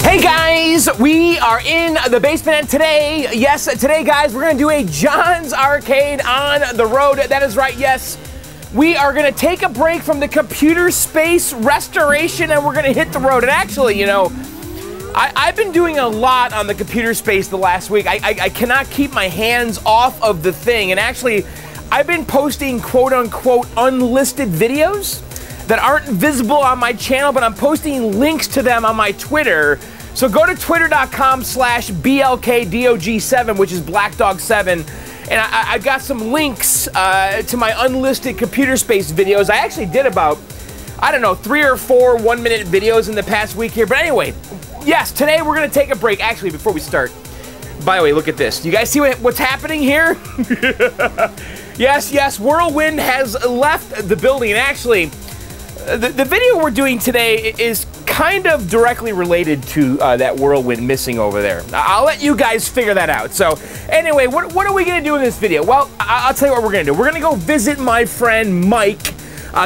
Hey guys, we are in the basement and today, yes, today guys, we're gonna do a John's Arcade on the road. That is right, yes. We are gonna take a break from the computer space restoration and we're gonna hit the road. And actually, you know, I've been doing a lot on the computer space the last week. I cannot keep my hands off of the thing, and actually, I've been posting quote-unquote unlisted videos that aren't visible on my channel, but I'm posting links to them on my Twitter. So go to twitter.com/BLKDOG7, which is BLKDOG7, and I got some links to my unlisted computer space videos. I actually did about, I don't know, 3 or 4 one-minute videos in the past week here. But anyway, yes, today we're gonna take a break. Actually, before we start, by the way, look at this. You guys see what's happening here? Yes, yes, Whirlwind has left the building, and actually, the video we're doing today is kind of directly related to that Whirlwind missing over there. I'll let you guys figure that out. So, anyway, what are we gonna do in this video? Well, I'll tell you what we're gonna do. We're gonna go visit my friend Mike.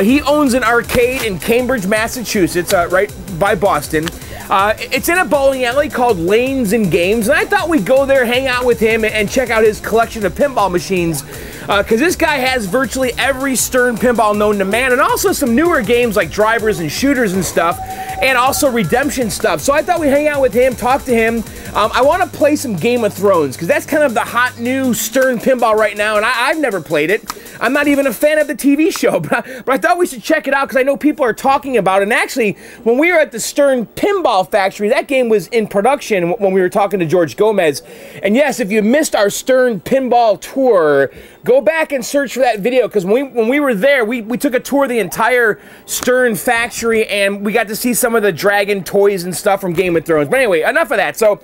He owns an arcade in Cambridge, Massachusetts, right by Boston. It's in a bowling alley called Lanes and Games, and I thought we'd go there, hang out with him, and check out his collection of pinball machines, because this guy has virtually every Stern pinball known to man, and also some newer games like drivers and shooters and stuff, and also redemption stuff. So I thought we'd hang out with him, talk to him. I want to play some Game of Thrones, because that's kind of the hot new Stern pinball right now, and I've never played it. I'm not even a fan of the TV show, but I thought we should check it out, because I know people are talking about it. And actually, when we were at the Stern Pinball Factory, that game was in production when we were talking to George Gomez. And yes, if you missed our Stern pinball tour, go back and search for that video, because when we were there, we took a tour of the entire Stern factory, and we got to see some of the dragon toys and stuff from Game of Thrones. But anyway, enough of that. So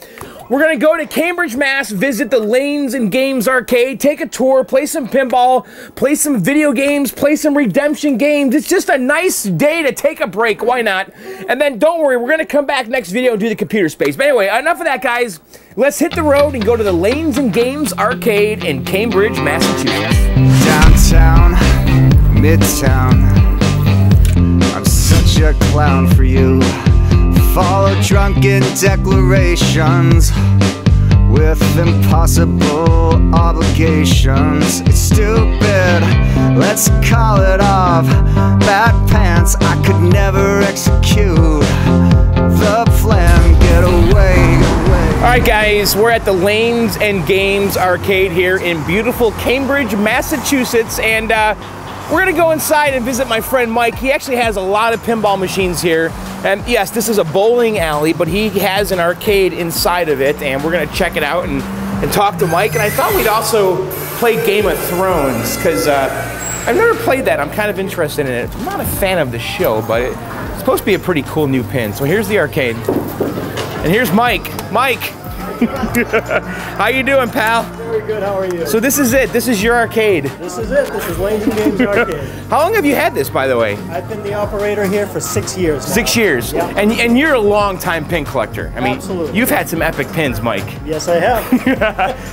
we're going to go to Cambridge, Mass, visit the Lanes and Games Arcade, take a tour, play some pinball, play some video games, play some redemption games. It's just a nice day to take a break. Why not? And then don't worry, we're going to come back next video and do the computer space. But anyway, enough of that, guys. Let's hit the road and go to the Lanes and Games Arcade in Cambridge, Massachusetts. Downtown, Midtown, I'm such a clown for you. Follow drunken declarations with impossible obligations. It's stupid, let's call it off. Bad pants, I could never execute the plan. Get away. Alright guys, we're at the Lanes and Games Arcade here in beautiful Cambridge, Massachusetts, and we're gonna go inside and visit my friend Mike. He actually has a lot of pinball machines here, and yes, this is a bowling alley, but he has an arcade inside of it, and we're gonna check it out and talk to Mike. And I thought we'd also play Game of Thrones, because I've never played that. I'm kind of interested in it. I'm not a fan of the show, but it's supposed to be a pretty cool new pin. So here's the arcade. And here's Mike. Mike, how you doing, pal? Very good, how are you? So this is it, this is your arcade. This is it, this is Lanes and Games Arcade. How long have you had this, by the way? I've been the operator here for 6 years now. 6 years? Yeah. And you're a long-time pin collector. I mean, absolutely. You've had some epic pins, Mike. Yes, I have.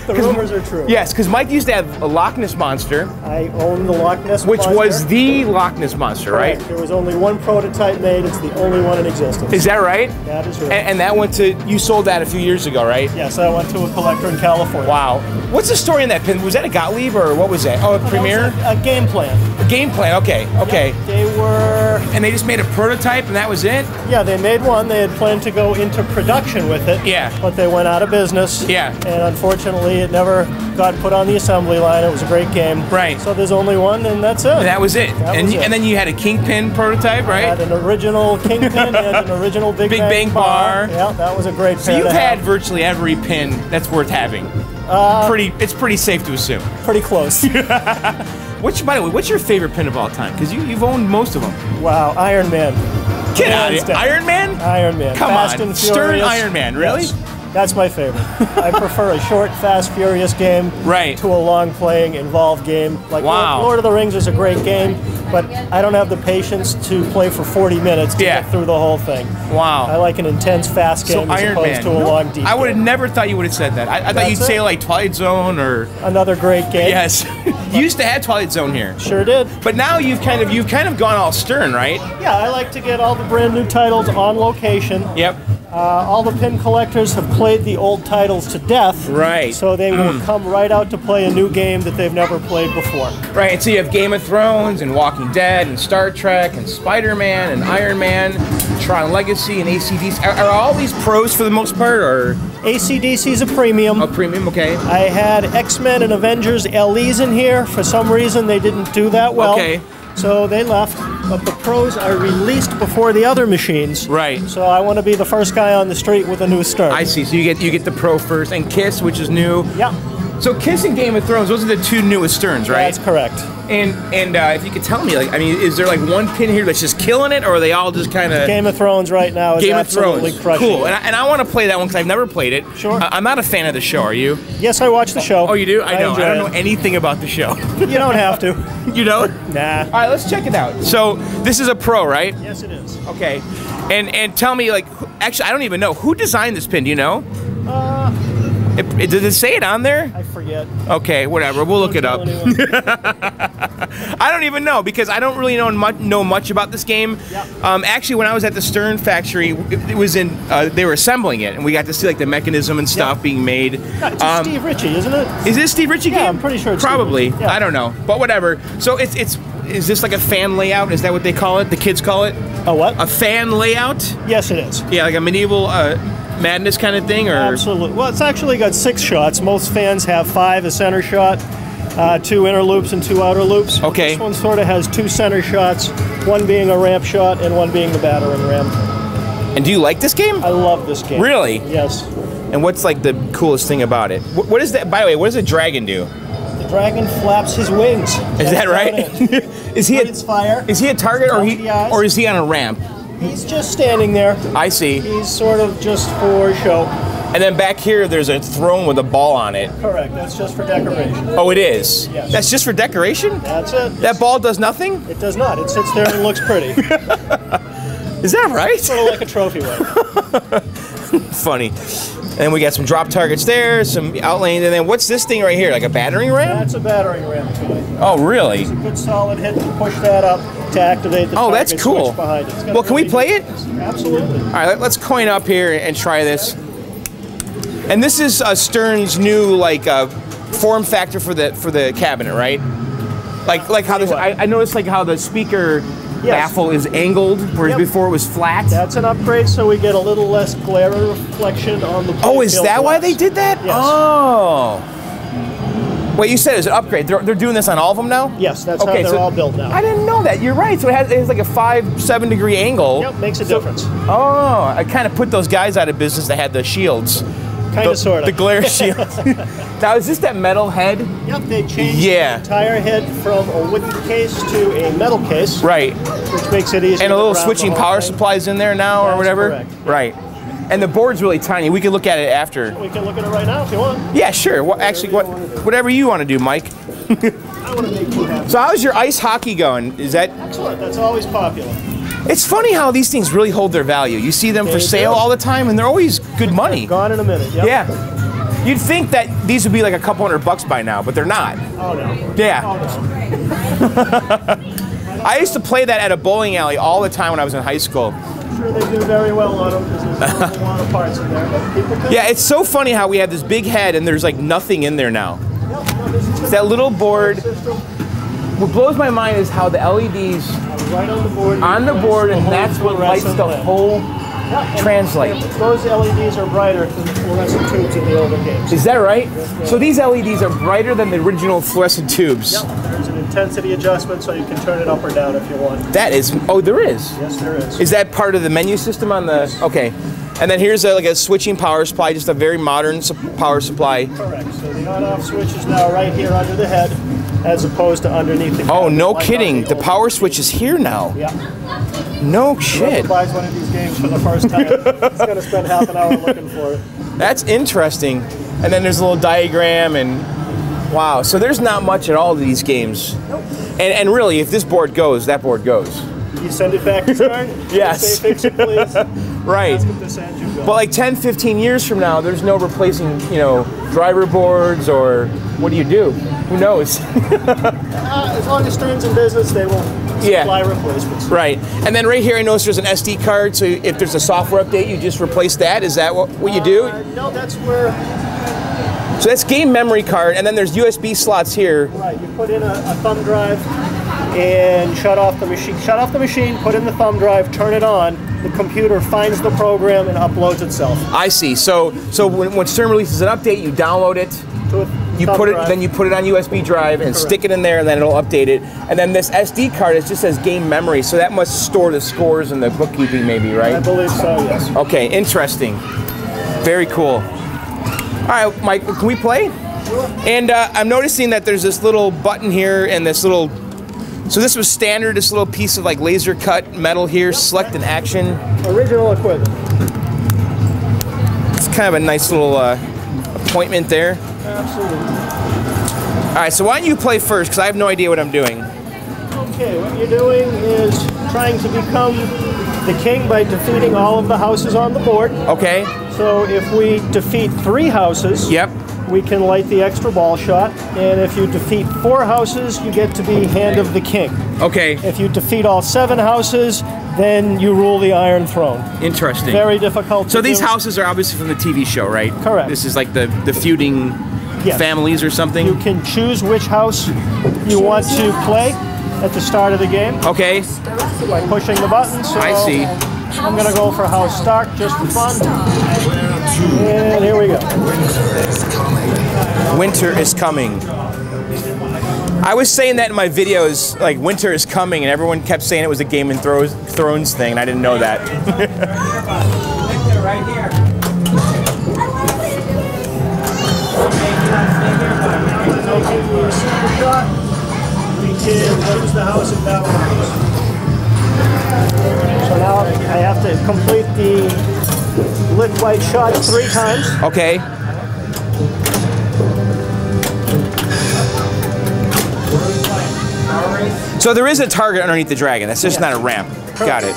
The rumors are true. Yes, because Mike used to have a Loch Ness Monster. I own the Loch Ness Monster. Which was the Loch Ness Monster, right? Correct. There was only one prototype made, it's the only one in existence. Is that right? That is right. And that went to, you sold that a few years ago, right? Yes, I went to a collector in California. Wow. What's the story in that pin? Was that a Gottlieb or what was that? Oh, a Premier? A Game Plan. A Game Plan, okay, okay. Yep, they were... And they just made a prototype and that was it? Yeah, they made one. They had planned to go into production with it. Yeah. But they went out of business. Yeah. And unfortunately, it never got put on the assembly line. It was a great game. Right. So there's only one and that's it. And that was it. And then you had a Kingpin prototype, right? I had an original Kingpin and an original Big Bang Bar. Yeah, that was a great pin. So you've had virtually every pin that's worth having. It's pretty safe to assume. Pretty close. By the way, what's your favorite pin of all time? Because you've owned most of them. Wow, Iron Man. Get out of here. Iron Man? Iron Man. Come on. Fast and Furious. Stern Iron Man, really? Yes. That's my favorite. I prefer a short, fast, furious game to a long playing, involved game. Like Lord of the Rings is a great game. but I don't have the patience to play for 40 minutes to get through the whole thing. Wow. I like an intense, fast game as opposed to a long, deep game. I would have never thought you would have said that. I thought you'd say like Twilight Zone or... Another great game. Yes. You used to have Twilight Zone here. Sure did. But now you've kind of gone all Stern, right? Yeah, I like to get all the brand new titles on location. Yep. All the pin collectors have played the old titles to death. Right. So they will come right out to play a new game that they've never played before. Right, and so you have Game of Thrones and Walking Dead and Star Trek and Spider-Man and Iron Man, Tron Legacy and ACDC. Are all these pros for the most part, or...? ACDC's a premium. A premium, okay. I had X-Men and Avengers LEs in here. For some reason, they didn't do that well. Okay. So they left, but the pros are released before the other machines. Right. So I want to be the first guy on the street with a new Stern. I see. So you get the pro first, and Kiss, which is new. Yeah. So Kiss and Game of Thrones, those are the two newest Sterns, right? That's correct. And if you could tell me, like, I mean, is there like one pin here that's just killing it, or are they all just kind of... Game of Thrones right now is absolutely crushing. Cool. And I want to play that one because I've never played it. Sure. I'm not a fan of the show. Are you? Yes, I watch the show. Oh, you do? I don't know anything about the show. You don't have to. You don't? Nah. All right, let's check it out. So this is a pro, right? Yes, it is. Okay. And tell me, like, actually, I don't even know who designed this pin. Do you know? Does it say it on there? I forget. Okay, whatever. We'll look it up. I don't even know because I don't really know much about this game. Yep. Actually, when I was at the Stern factory, it was in they were assembling it, and we got to see like the mechanism and stuff being made. No, it's a Steve Ritchie, isn't it? Is this Steve Ritchie game? Yeah, I'm pretty sure. It's probably. Steve Ritchie. Yeah. I don't know, but whatever. So it's. Is this like a fan layout? Is that what they call it? The kids call it a what? A fan layout? Yes, it is. Yeah, like a medieval. Madness kind of thing, or absolutely. Well, it's actually got 6 shots. Most fans have 5, a center shot, 2 inner loops, and 2 outer loops. Okay. This one sort of has 2 center shots, one being a ramp shot, and one being the battering ram. And do you like this game? I love this game. Really? Yes. And what's like the coolest thing about it? What is that? By the way, what does a dragon do? The dragon flaps his wings. Is that right? Is he a target, or is he on a ramp? He's just standing there. I see. He's sort of just for show. And then back here, there's a throne with a ball on it. Correct. That's just for decoration. Oh, it is? Yes. That's just for decoration? That's it. That ball does nothing? It does not. It sits there and looks pretty. Is that right? It's sort of like a trophy one. Funny. And we got some drop targets there, some outlanes, and then what's this thing right here? Like a battering ram? That's a battering ram to it. Oh, really? It's a good solid hit to push that up to activate the target. Oh, that's cool. Well, can we play it? Absolutely. All right, let's coin up here and try this. And this is Stern's new like form factor for the cabinet, right? Like how this, I noticed like how the speaker. Yes. Baffle is angled, whereas before it was flat. That's an upgrade, so we get a little less glare reflection on the. Oh, is that why they did that? Yes. Oh. Wait, you said it's an upgrade. They're doing this on all of them now? Yes, that's how they're all built now. I didn't know that. You're right. So it has like a 5-7 degree angle. Yep, makes a difference. Oh, I kind of put those guys out of business that had the shields. Kind of, sort of. The glare shield. Now, is this that metal head? Yep, they changed the entire head from a wooden case to a metal case. Right. Which makes it easier. And a little switching power supplies in there now or whatever? Correct. Right. And the board's really tiny. We can look at it after. We can look at it right now if you want. Yeah, sure. Well, actually, whatever you want to do, Mike. I want to make you happy. So how's your ice hockey going? Is that... Excellent. That's always popular. It's funny how these things really hold their value. You see them for sale all the time, and they're always good money. Gone in a minute, yep. Yeah. You'd think that these would be like a couple $100 by now, but they're not. Oh, no. Yeah. Oh, no. I used to play that at a bowling alley all the time when I was in high school. I'm sure they do very well on them because there's a lot of parts in there. But people can. Yeah, it's so funny how we have this big head, and there's like nothing in there now. Yep. No, it's that little board. What blows my mind is how the LEDs right on the board, and that's what lights the whole translate. Those LEDs are brighter than the fluorescent tubes in the older games. Is that right? So these LEDs are brighter than the original fluorescent tubes. Yep. There's an intensity adjustment so you can turn it up or down if you want. That is, oh, there is? Yes, there is. Is that part of the menu system on the, okay. And then here's like a switching power supply, just a very modern power supply. Correct. So the on-off switch is now right here under the head, as opposed to underneath the. Oh, no kidding! The power switch is here now. Yeah. No shit. Whoever buys one of these games for the first time, he's gonna spend half an hour looking for it. That's interesting. And then there's a little diagram and wow. So there's not much at all to these games. Nope. And really, if this board goes, that board goes. You send it back to Stern? Yes. Say, fix it, please. Right. Ask them to send you back. But like 10, 15 years from now, there's no replacing, you know, driver boards or what do you do? Who knows? As long as Stern's in business, they will supply replacements. Right. And then right here, I noticed there's an SD card, so if there's a software update, you just replace that? Is that what you do? No, that's where... So that's game memory card, and then there's USB slots here. Right, you put in a thumb drive and shut off the machine. Shut off the machine, put in the thumb drive, turn it on, the computer finds the program and uploads itself. I see. So when Stern releases an update, you download it, then you put it on USB drive and stick it in there, and then it'll update it. And then this SD card, it just says game memory, so that must store the scores and the bookkeeping maybe, right? I believe so, yes. Okay, interesting. Very cool. All right, Mike, can we play? Sure. And I'm noticing that there's this little button here and this little... So this was standard, this little piece of like laser cut metal here, select an action. Original equipment. It's kind of a nice little appointment there. Absolutely. All right, so why don't you play first, because I have no idea what I'm doing. Okay, what you're doing is trying to become the king by defeating all of the houses on the board. Okay. So if we defeat 3 houses, we can light the extra ball shot. And if you defeat 4 houses, you get to be Hand of the King. Okay. If you defeat all 7 houses, then you rule the Iron Throne. Interesting. Very difficult to do. So these houses are obviously from the TV show, right? Correct. This is like the feuding families or something? You can choose which house you want to play at the start of the game. Okay. By pushing the button. So I see. I'm going to go for House Stark just for fun. And here we go. Winter is coming. I was saying that in my videos, like winter is coming, and everyone kept saying it was a Game of Thrones thing, and I didn't know that. So now I have to complete the lit white shot 3 times. Okay. So there is a target underneath the dragon. That's just not a ramp. Perfect. Got it.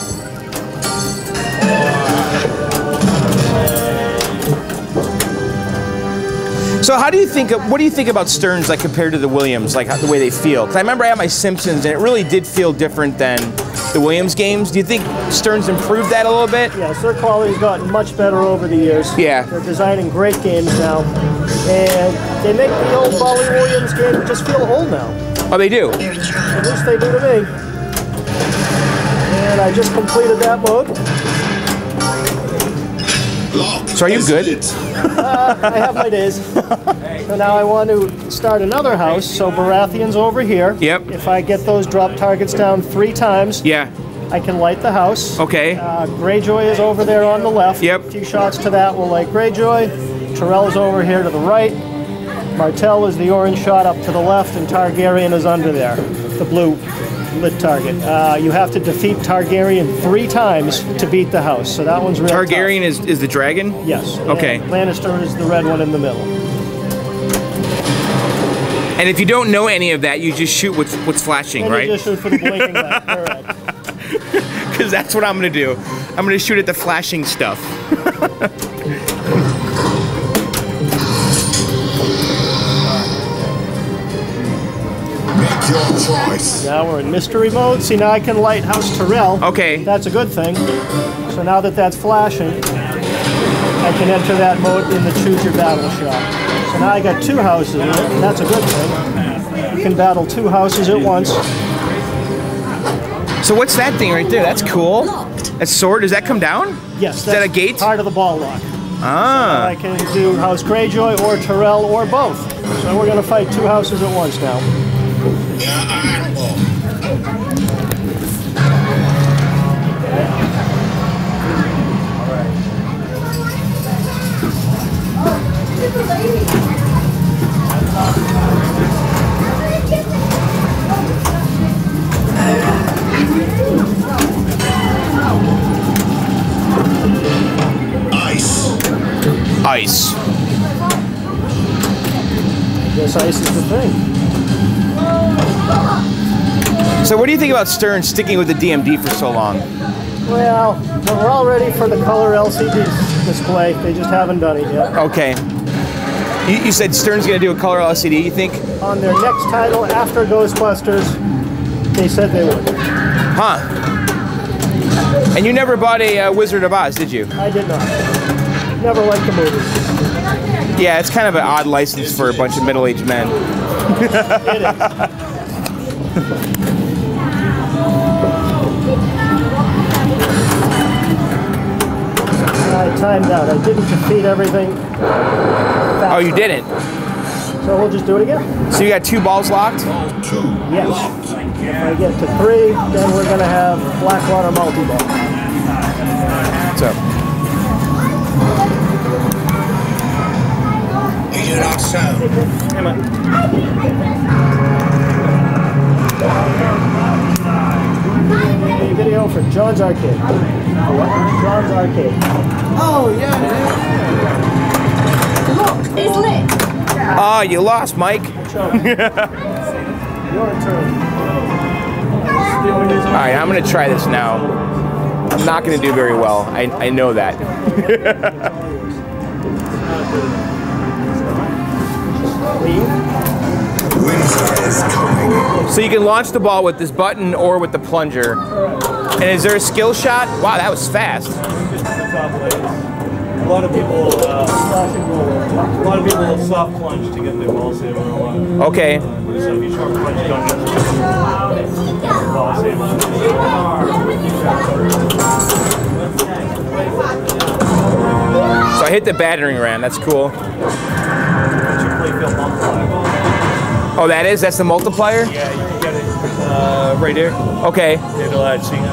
So how do you think? What do you think about Stern's like compared to the Williams, like the way they feel? Because I remember I had my Simpsons, and it really did feel different than the Williams games. Do you think Stern's improved that a little bit? Yes, their quality's gotten much better over the years. Yeah. They're designing great games now, and they make the old Bally Williams game just feel old now. Oh, they do? At least they do to me. And I just completed that mode. So are you good? I have my days. So now I want to start another house. So Baratheon's over here. Yep. If I get those drop targets down 3 times, I can light the house. Okay. Greyjoy is over there on the left. Yep. A few shots to that will light Greyjoy. Tyrell's over here to the right. Martell is the orange shot up to the left, and Targaryen is under there, the blue lit target. You have to defeat Targaryen 3 times to beat the house, so that one's really Targaryen tough. Is the dragon? Yes. Okay. And Lannister is the red one in the middle. And if you don't know any of that, you just shoot what's flashing, right? You just shoot for the blinking light, correct. Because that's what I'm going to do. I'm going to shoot at the flashing stuff. Now we're in mystery mode. See, now I can light House Tyrell. Okay. That's a good thing. So now that that's flashing, I can enter that mode in the choose your battle shot. So now I got 2 houses in it, and that's a good thing. You can battle 2 houses at once. So what's that thing right there? That's cool. That sword, does that come down? Yes. Is that a gate? Part of the ball lock. Ah. So I can do House Greyjoy or Tyrell or both. So we're going to fight 2 houses at once now. Ice. I guess ice is the thing. So what do you think about Stern sticking with the DMD for so long? Well, we're all ready for the color LCD display. They just haven't done it yet. Okay. You said Stern's going to do a color LCD, you think? On their next title, after Ghostbusters, they said they would. Huh. And you never bought a Wizard of Oz, did you? I did not. Never liked the movie. Yeah, it's kind of an odd license for a bunch of middle-aged men. It is. I timed out. I didn't complete everything. Oh, you didn't. So we'll just do it again. So you got two balls locked? Yes. If I get to three, then we're going to have Blackwater multi-ball. So. You do not sound. Come on. A video for John's Arcade. John's Arcade. Oh, yeah, it is. Look, it's lit. Ah, you lost, Mike. Your turn. All right, I'm going to try this now. I'm not going to do very well. I know that. Winter is coming. So you can launch the ball with this button or with the plunger. And is there a skill shot? Wow, that was fast. A lot of people, will soft plunge to get their ball saver a lot. Okay. So if you short plunge, you don't get ball saver. So I hit the battering ram. That's cool. Oh, that is? That's the multiplier? Yeah, you can get it right here. Okay. So you can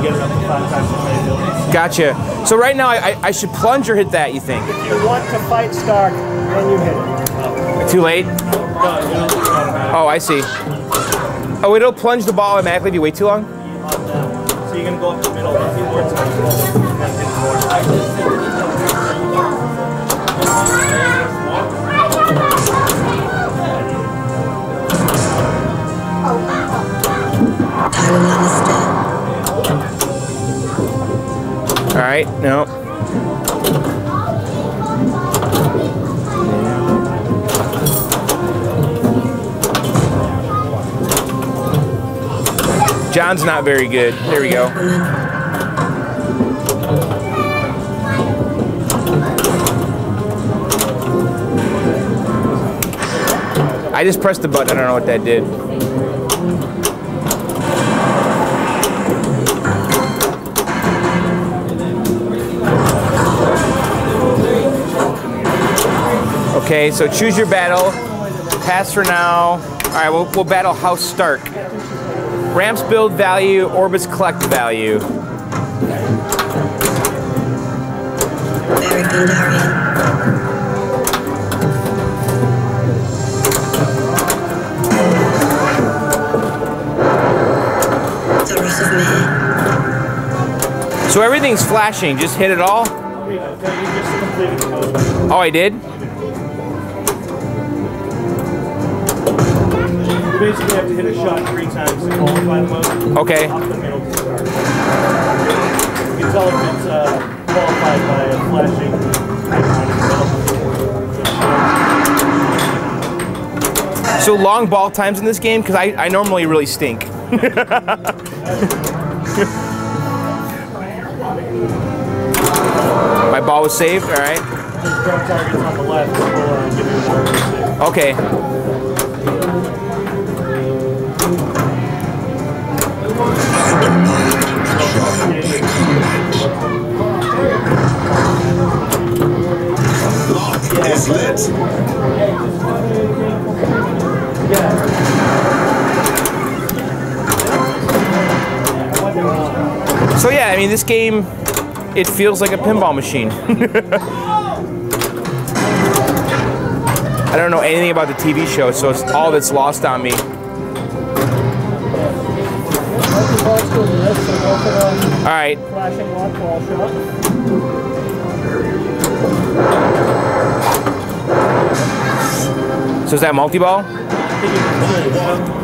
get it up to 5 times. Gotcha. So right now, I should plunge or hit that, you think? If you want to fight Stark, then you hit it. Too late? Oh, I see. Oh, it'll plunge the ball automatically if you wait too long? So you're going to go up the middle. I don't understand. All right, no. John's not very good. There we go. I just pressed the button. I don't know what that did. Okay, so choose your battle. Pass for now. All right, we'll battle House Stark. Ramps build value, orbits collect value. Very good, Harry. The rest of me. So everything's flashing. Just hit it all? Oh, I did? Basically, have to hit a shot 3 times to qualify the mode. Okay. Off the middle to start. You can tell if it's qualified by a flashing icon in the middle. So long ball times in this game, because I normally really stink. My ball was saved. All right. Just drop targets on the left and give you a shot. Okay. It's lit. So yeah, I mean this game, it feels like a pinball machine. I don't know anything about the TV show, so it's all that's lost on me. All right. So is that multi-ball?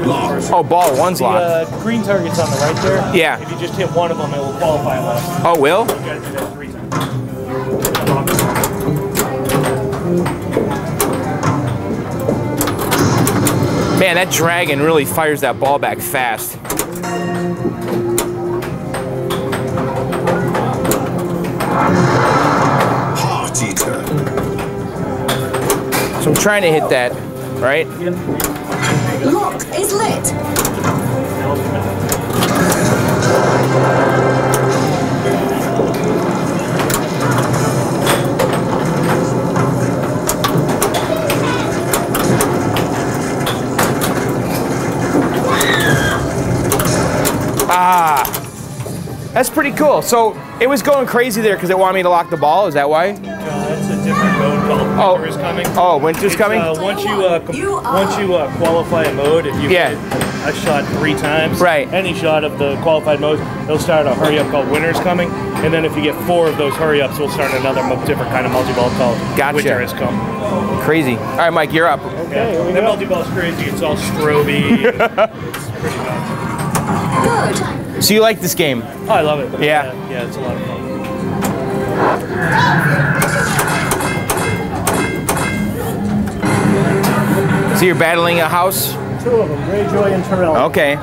Locked. Oh, ball one's locked. Green target's on the right there. Yeah. If you just hit one of them, it will qualify left. Oh, will? You gotta do that 3 times. Man, that dragon really fires that ball back fast. Heart eater. So I'm trying to hit that, right? Yep. Lock is lit. Ah, that's pretty cool. So it was going crazy there because it wanted me to lock the ball. Is that why? No, that's a different mode called Winter is Coming. Oh, Winter's Coming? Once you qualify a mode, if you hit a shot 3 times, right, any shot of the qualified mode, it'll start a hurry up called Winter's Coming. And then if you get 4 of those hurry ups, we'll start another different kind of multi ball called Winter is Coming. Crazy. All right, Mike, you're up. Okay. Yeah. The multi ball's crazy. It's all stroby. It's pretty bad. Good. So you like this game? Oh, I love it. Yeah. Yeah, it's a lot of fun. So you're battling a house? 2 of them, Greyjoy and Tyrell. Okay.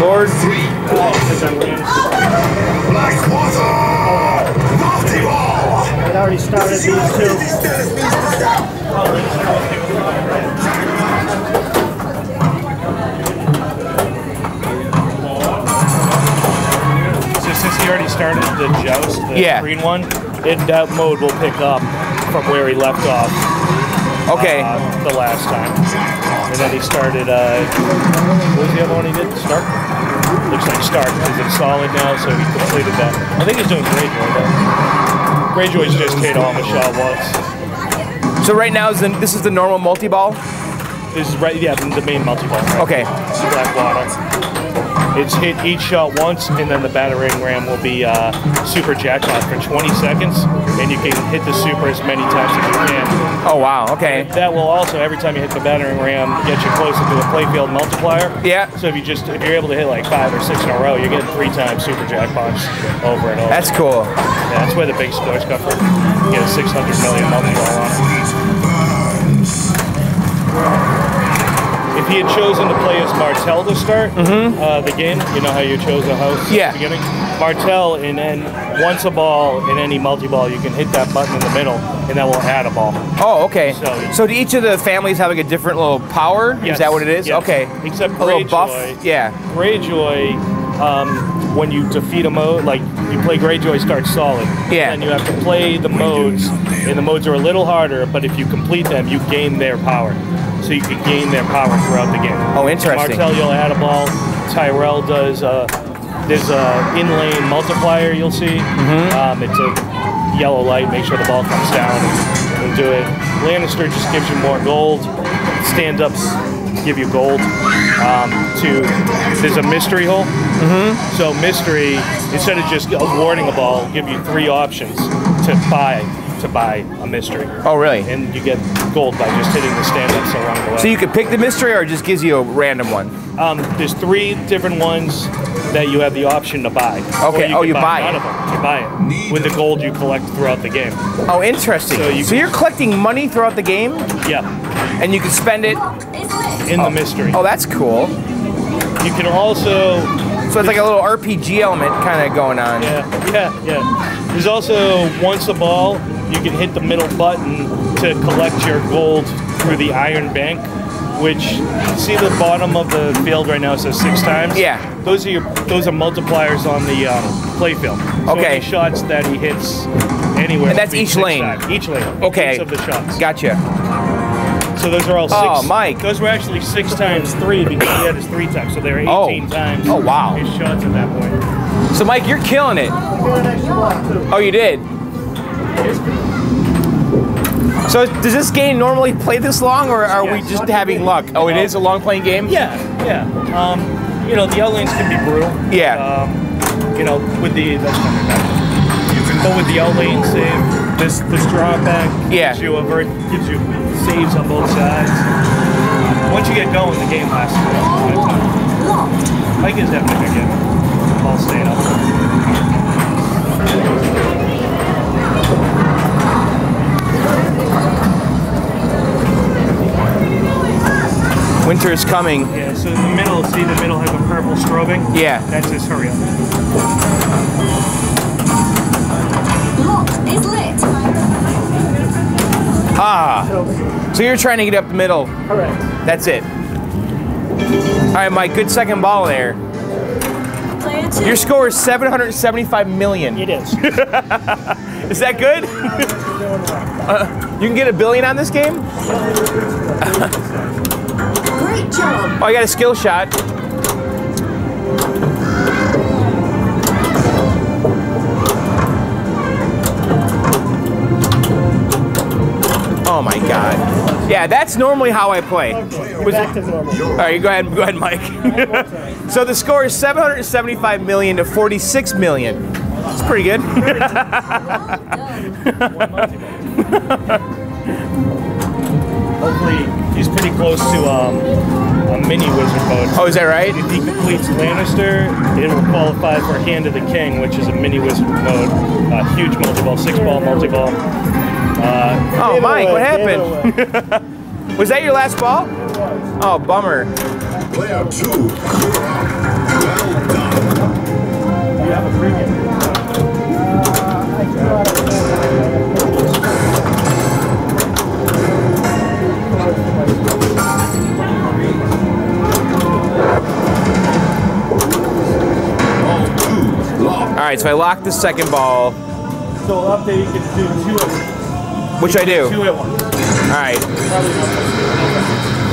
Lord 3. Blackwater! I'd already started these 2. So since he already started the joust, the green one, that mode will pick up from where he left off. Okay. The last time. And then he started, what was the other one he did? Stark? Looks like Stark, because it's solid now, so he completed that. I think he's doing Greyjoy, though. Greyjoy's just hit all the shot once. So right now, this is the normal multi-ball? This is, yeah, the main multi-ball. Right? Okay. It's Blackwater. It's hit each shot once, and then the battering ram will be super jackpot for 20 seconds, and you can hit the super as many times as you can. Oh, wow, okay. And that will also, every time you hit the battering ram, get you closer to the playfield multiplier. Yeah. So if you just, if you're able to hit like 5 or 6 in a row, you're getting 3 times super jackpots over and over. That's cool. Yeah, that's where the big scores come from. You get a 600 million multiplier on it. If he had chosen to play as Martell to start the game, you know how you chose a house at the beginning? Martell, and then once a ball in any multi-ball, you can hit that button in the middle, and that will add a ball. Oh, okay. So, do each of the families having a different little power? Yes, is that what it is? Yes. Okay. Except Greyjoy. A little buff? Yeah. Greyjoy, when you defeat a mode, like you play Greyjoy, start solid. Yeah. And you have to play the modes, and the modes are a little harder, but if you complete them, you gain their power. So you can gain their power throughout the game. Oh, interesting. Martell, you'll add a ball. Tyrell does, there's a in-lane multiplier you'll see. It's a yellow light, make sure the ball comes down and do it. Lannister just gives you more gold. Stand-ups give you gold. There's a mystery hole. So mystery, instead of just awarding a ball, give you 3 options to buy. A mystery. Oh, really? And you get gold by just hitting the stand-ups along the way. So you could pick the mystery, or it just gives you a random one? There's 3 different ones that you have the option to buy. Okay, you buy it. None of them. You buy it with the gold you collect throughout the game. Oh, interesting. So, you're collecting money throughout the game? Yeah. And you can spend it in the mystery. Oh, that's cool. You can also... So it's like a little RPG element kind of going on. Yeah. There's also once a ball... You can hit the middle button to collect your gold through the iron bank, which see the bottom of the field right now says 6 times. Yeah. Those are multipliers on the play field. So any shots that he hits anywhere. And that's each lane. Each lane. Okay. Of the shots. Gotcha. So those are all 6. Oh, Mike. Those were actually 6 times 3 because he had his 3 times. So they were 18 times. Oh wow. His shots at that point. So Mike, you're killing it. I'm doing extra block too. Oh, you did. So does this game normally play this long, or are we just having luck? Oh, it is a long playing game? Yeah. You know, the outlanes can be brutal. Yeah. You know, with the... combo with the out lane save. This drawback gives you a saves on both sides. Once you get going, the game lasts for a long time. Mike is definitely a good game. I'll stay up. Winter is coming. Yeah, so in the middle, see the middle has a purple strobing? Yeah. That's his hurry up. It's lit. Ah, so you're trying to get up the middle. Correct. That's it. All right, Mike, good second ball there. Your score is 775 million. It is. Is that good? You can get $1 billion on this game? Great job. Oh, I got a skill shot. Oh my God! Yeah, that's normally how I play. Okay, back to normal. All right, go ahead, Mike. So the score is 775 million to 46 million. It's pretty good. Hopefully, he's pretty close to a mini wizard mode. Oh, is that right? If he completes Lannister, it will qualify for Hand of the King, which is a mini wizard mode. Huge multi-ball, 6-ball multi-ball. Oh, Mike, what happened? Was that your last ball? Oh, bummer. Player two. Well done. You have a free game. All right, so I locked the second ball. So up there you can do two of them. Which I do. Two at one.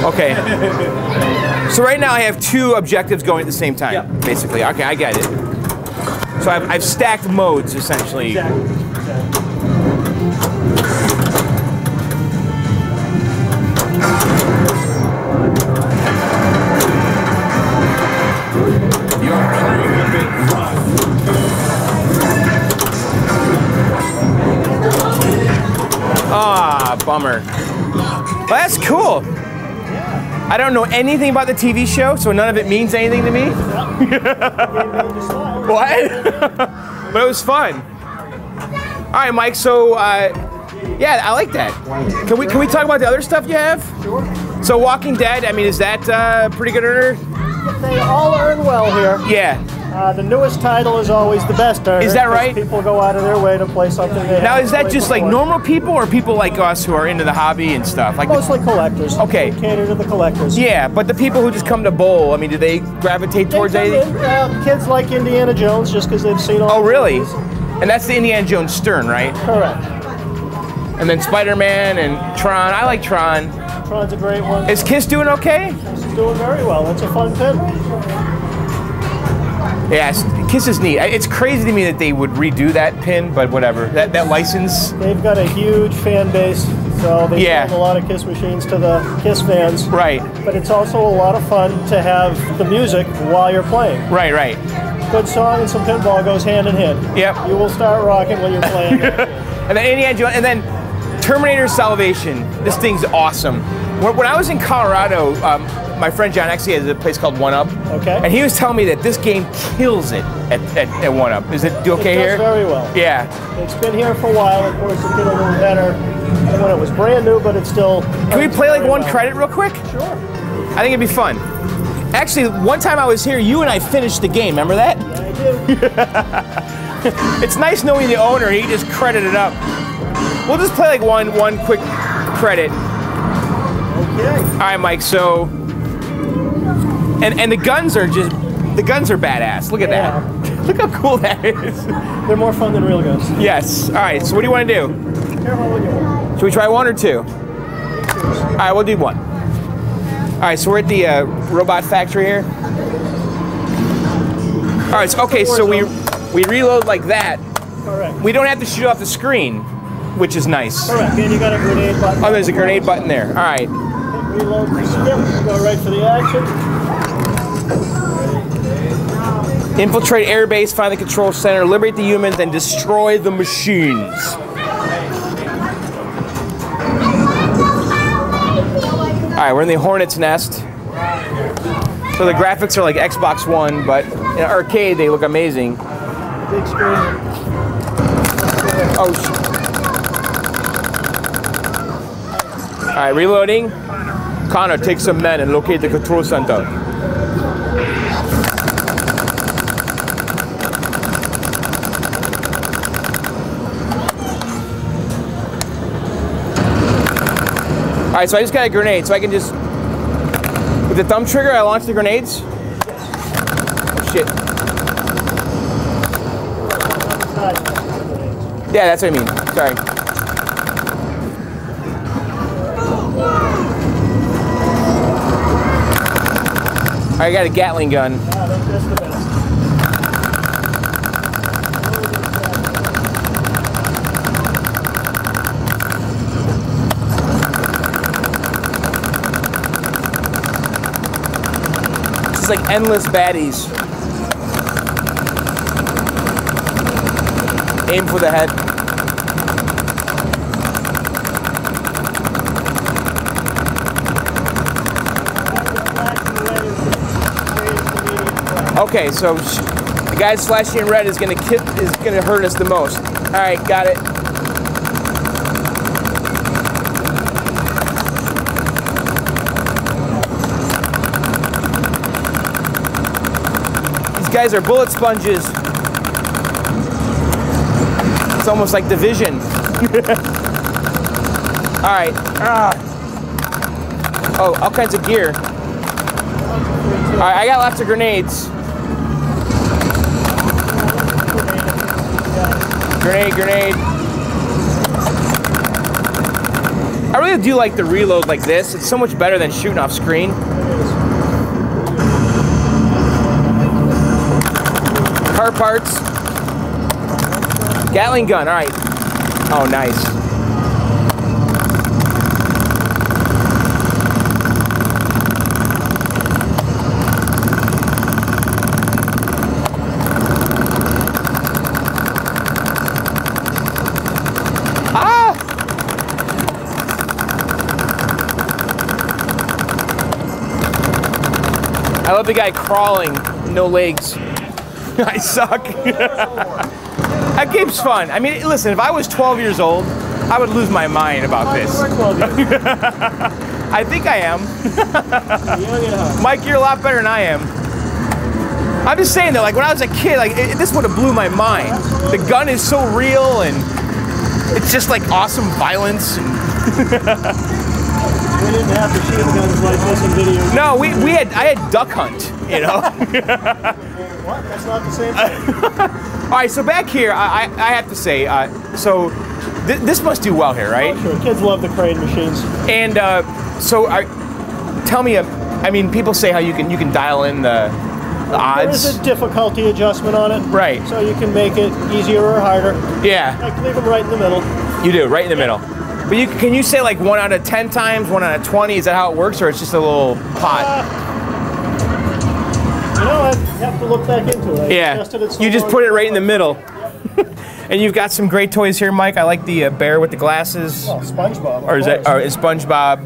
All right. Okay. So right now I have two objectives going at the same time, basically. Okay, I get it. So I've stacked modes, essentially. Exactly. Ah, bummer. Well, that's cool. I don't know anything about the TV show, so none of it means anything to me. What? But it was fun. All right, Mike. So, yeah, I like that. Can we talk about the other stuff you have? Sure. So, Walking Dead. I mean, is that pretty good earner? They all earn well here. Yeah. The newest title is always the best. Is that right? People go out of their way to play something they Now, is that just before. Like normal people or people like us who are into the hobby and stuff? Like mostly collectors. Okay. We cater to the collectors. Yeah, but the people who just come to bowl, I mean, do they gravitate towards anything? Kids like Indiana Jones just because they've seen all the movies. And that's the Indiana Jones Stern, right? Correct. And then Spider-Man and Tron. I like Tron. Tron's a great one. Is Kiss doing okay? Kiss is doing very well. That's a fun pin. Yeah, Kiss is neat. It's crazy to me that they would redo that pin, but whatever. That license. They've got a huge fan base, so they sold a lot of Kiss machines to the Kiss fans. Right. But it's also a lot of fun to have the music while you're playing. Right, right. Good song and some pinball goes hand in hand. Yep. You will start rocking when you're playing. And then Indiana Jones, and then Terminator Salvation. This thing's awesome. When I was in Colorado, my friend John actually has a place called 1UP. Okay. And he was telling me that this game kills it at 1UP. Is it okay here? It does very well. Yeah. It's been here for a while. Of course, it did a little better than when it was brand new, but it's still... Can we play like one credit real quick? Sure. I think it'd be fun. Actually, one time I was here, you and I finished the game. Remember that? Yeah, I did. It's nice knowing the owner. He just credited up. We'll just play like one quick credit. Okay. All right, Mike, so... And the guns are badass. Look at that. Look how cool that is. They're more fun than real guns. Yes. All right, so what do you want to do? Should we try one or two? All right, we'll do one. All right, so we're at the robot factory here. All right, so, okay, so we reload like that. Correct. We don't have to shoot off the screen, which is nice. Correct, and you got a grenade button. Oh, there's a grenade button there. All right. Reload the skip, go right for the action. Infiltrate airbase, find the control center, liberate the humans, and destroy the machines. Alright, we're in the Hornet's Nest. So the graphics are like Xbox One, but in arcade they look amazing. Big screen. Oh shit. Alright, reloading. Connor, take some men and locate the control center. Alright, so I just got a grenade, so I can just... With the thumb trigger, I launch the grenades? Oh, shit. Yeah, that's what I mean. Sorry. Alright, I got a Gatling gun. It's like endless baddies. Aim for the head. Okay, so the guy flashing in red is gonna hurt us the most. All right, got it. Guys are bullet sponges. It's almost like Division. All right. Oh, all kinds of gear. All right, I got lots of grenades. Grenade. I really do like the reload like this. It's so much better than shooting off screen. Car parts. Gatling gun, alright. Oh, nice. Ah! I love the guy crawling, no legs. I suck. That game's fun. I mean, listen, if I was 12 years old, I would lose my mind about this. I think I am. Mike, you're a lot better than I am. I'm just saying though, like when I was a kid, like this would have blew my mind. The gun is so real and it's just like awesome violence. We didn't have to shoot guns like this in video. No, I had Duck Hunt, you know. What? That's not the same thing. All right, so back here, I have to say, so this must do well here, right? Oh, sure. Kids love the crane machines. And so, tell me, I mean, people say how you can dial in the odds. There's a difficulty adjustment on it. Right. So you can make it easier or harder. Yeah. I can leave them right in the middle. You do, right in the middle. But can you say like 1 out of 10 times, 1 out of 20? Is that how it works, or it's just a little pot? You know, I have to look back into it. Yeah, you just put it right in the middle. And you've got some great toys here, Mike. I like the bear with the glasses. Oh, SpongeBob. Or is that? Or is SpongeBob?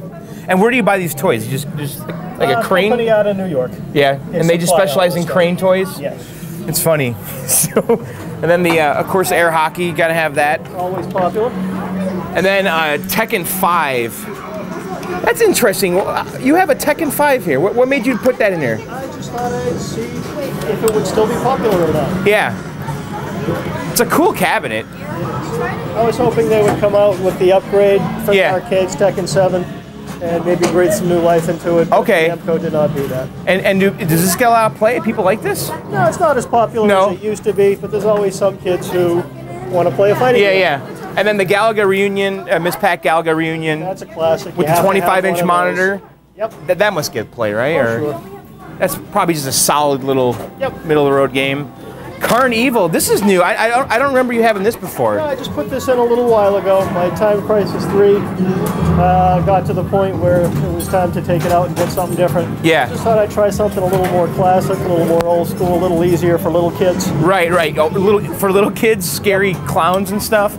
And where do you buy these toys? You just like a crane. Company out of New York. Yeah, and they just specialize in crane toys. Yes. It's funny. So, and then the of course air hockey. You gotta have that. Always popular. And then Tekken 5. That's interesting. You have a Tekken 5 here. What made you put that in there? I just thought I'd see if it would still be popular or not. Yeah. It's a cool cabinet. I was hoping they would come out with the upgrade for the arcades, Tekken 7, and maybe breathe some new life into it. Okay. Namco did not do that. And does this get a lot of play? People like this? No, it's not as popular as it used to be, but there's always some kids who want to play a fighting game. Yeah. And then the Galaga reunion, Miss Pat Galaga reunion. That's a classic. With the 25-inch monitor. Yep. That must get play, right? Oh, sure. That's probably just a solid little middle-of-the-road game. Carnival. This is new. I don't remember you having this before. No, I just put this in a little while ago. My Time Crisis 3 got to the point where it was time to take it out and get something different. Yeah. I just thought I'd try something a little more classic, a little more old school, a little easier for little kids. Right, right. Oh, for little kids, scary clowns and stuff.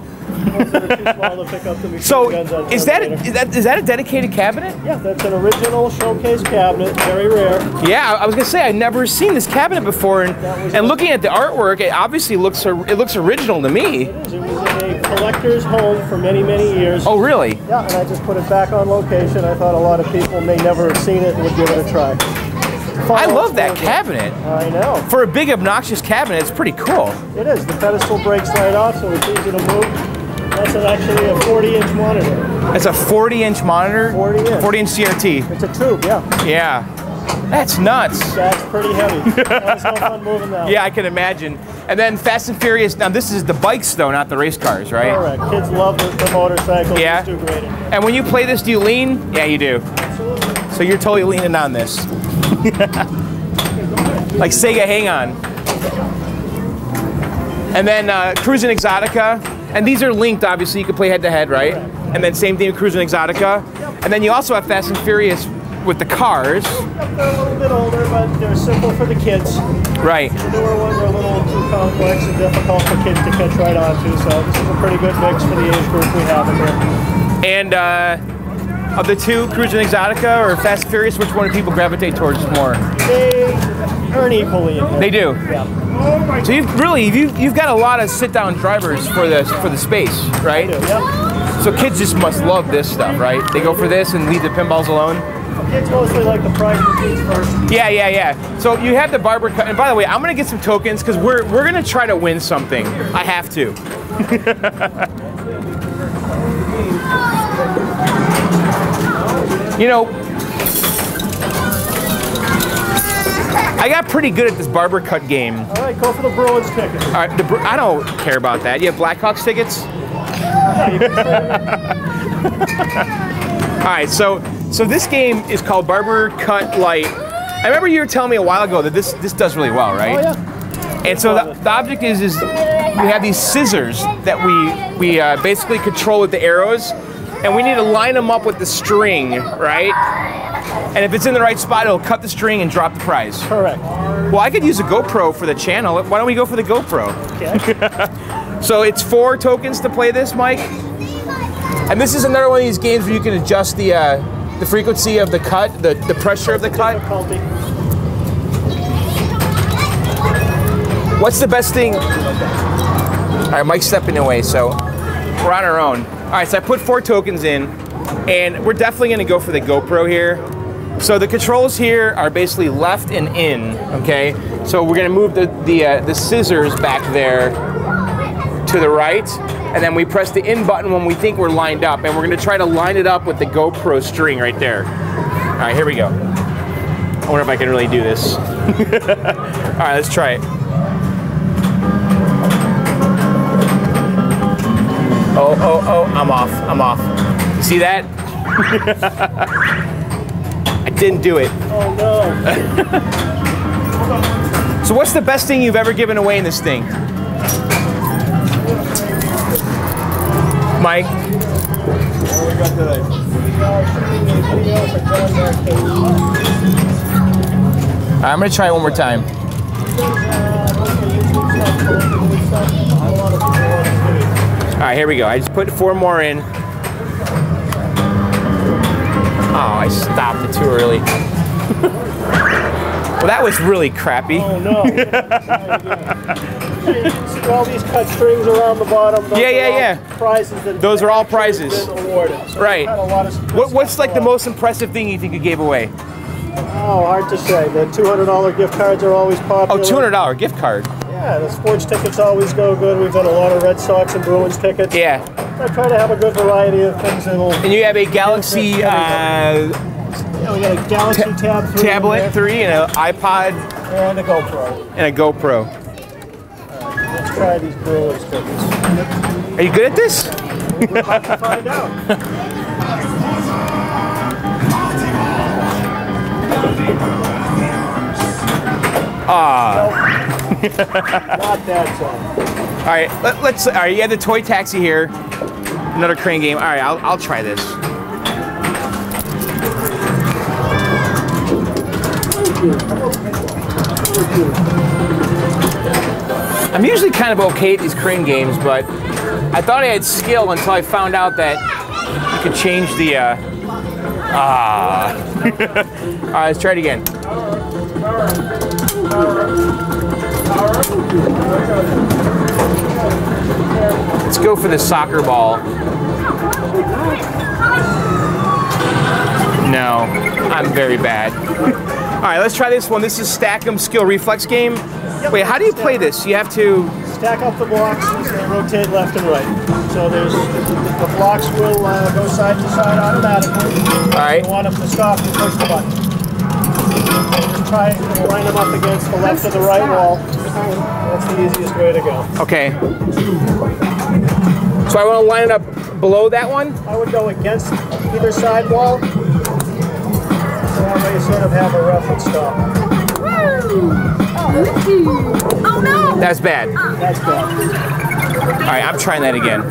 So is that a dedicated cabinet? Yeah, that's an original showcase cabinet, very rare. Yeah, I was gonna say I've never seen this cabinet before, and looking at the artwork, it obviously looks original to me. It is. It was a collector's home for many, many years. Oh, really? Yeah, and I just put it back on location. I thought a lot of people may never have seen it and would give it a try. I love that cabinet. I know. For a big obnoxious cabinet, it's pretty cool. It is. The pedestal breaks right off, so it's easy to move. That's actually a 40-inch monitor. That's a 40-inch monitor? 40-inch. 40-inch CRT. It's a tube, yeah. Yeah. That's nuts. That's pretty heavy. That was no fun moving that. Yeah, I can imagine. And then Fast and Furious. Now, this is the bikes, though, not the race cars, right? Correct. Kids love the motorcycles. Yeah. It's too great. And when you play this, do you lean? Yeah, you do. Absolutely. So you're totally leaning on this. Like Sega Hang On. And then Cruis'n Exotica. And these are linked, obviously. You can play head-to-head, right? Correct. And then same thing with Cruis'n Exotica. Yep. And then you also have Fast and Furious with the cars. Yep, they're a little bit older, but they're simple for the kids. Right. The newer ones are a little too complex and difficult for kids to catch right on to, so this is a pretty good mix for the age group we have in here. And of the two, Cruis'n Exotica or Fast and Furious, which one do people gravitate towards more? They earn equally. They do? Yeah. So you've got a lot of sit-down drivers for the space, right? I do, yeah. So kids just must love this stuff, right? They go for this and leave the pinballs alone. Kids mostly like the prize machines first. Yeah, yeah, yeah. So you have the barber cut, and by the way, I'm gonna get some tokens because we're gonna try to win something. I have to. You know, I got pretty good at this barber cut game. All right, go for the Bruins ticket. All right, I don't care about that. You have Blackhawks tickets? All right, so this game is called Barber Cut Light. I remember you were telling me a while ago that this does really well, right? Oh, yeah. And so the object is we have these scissors that we basically control with the arrows, and we need to line them up with the string, right? And if it's in the right spot, it'll cut the string and drop the prize. Correct. Well, I could use a GoPro for the channel. Why don't we go for the GoPro? Okay. So it's 4 tokens to play this, Mike. And this is another one of these games where you can adjust the frequency of the cut, the pressure of the cut. Difficulty. What's the best thing? All right, Mike's stepping away, so we're on our own. All right, so I put 4 tokens in, and we're definitely going to go for the GoPro here. So the controls here are basically left and in, okay? So we're gonna move the scissors back there to the right, and then we press the in button when we think we're lined up, and we're gonna try to line it up with the GoPro string right there. All right, here we go. I wonder if I can really do this. All right, let's try it. Oh, oh, oh, I'm off, I'm off. You see that? Didn't do it. Oh no. So what's the best thing you've ever given away in this thing? Mike? All we got today. Alright, I'm gonna try it one more time. Alright, here we go. I just put 4 more in. Oh, I stopped it too early. Well, that was really crappy. Oh, no. See all these cut strings around the bottom. Those are all prizes that those are all prizes. So right. What's like the most impressive thing you think you gave away? Oh, hard to say. The $200 gift cards are always popular. Oh, $200 gift card. Yeah, the sports tickets always go good. We've done a lot of Red Sox and Bruins tickets. Yeah. I try to have a good variety of things that'll... And you have a Galaxy... yeah, we got a Galaxy Tab 3. Tablet 3 and an iPod. And a GoPro. And a GoPro. All right, let's try these Bruins tickets. Are you good at this? We'll have to find out. Ah. Not that time. All right, let's. All right, you had the toy taxi here. Another crane game. All right, I'll try this. I'm usually kind of okay at these crane games, but I thought I had skill until I found out that you could change the. All right, let's try it again. Let's go for the soccer ball. No, I'm very bad. All right, let's try this one. This is Stack'em Skill Reflex game. Wait, how do you play this? You have to... stack up the blocks and rotate left and right. So there's the blocks will go side to side automatically. All right. You want them to stop and push the button. Just try and line them up against the left of the right wall. That's the easiest way to go. Okay. So I want to line it up below that one? I would go against either side wall. So that way you sort of have a reference stop. Oh no! That's bad. That's bad. All right, I'm trying that again.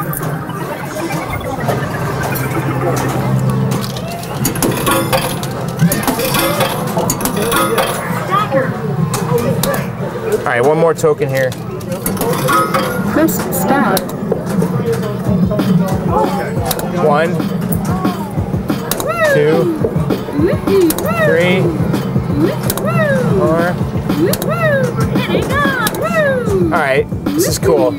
All right, one more token here. Chris, stop. One, two, three, four. All right, this is cool. All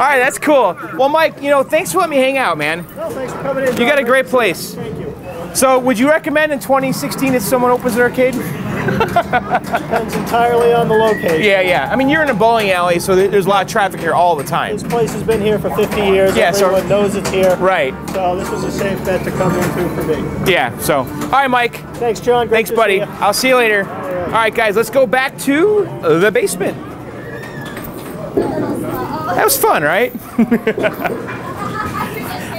right, that's cool. Well, Mike, you know, thanks for letting me hang out, man. No, thanks for coming in. You got a great place. Thank you. So, would you recommend in 2016 that someone opens an arcade? Depends entirely on the location. Yeah, yeah. I mean, you're in a bowling alley, so there's a lot of traffic here all the time. This place has been here for 50 years. Yeah, everyone knows it's here. Right. So this was a safe bet to come into for me. Yeah, so. All right, Mike. Thanks, John. Great to see you. Thanks, buddy. I'll see you later. All right, guys, let's go back to the basement. That was fun, right?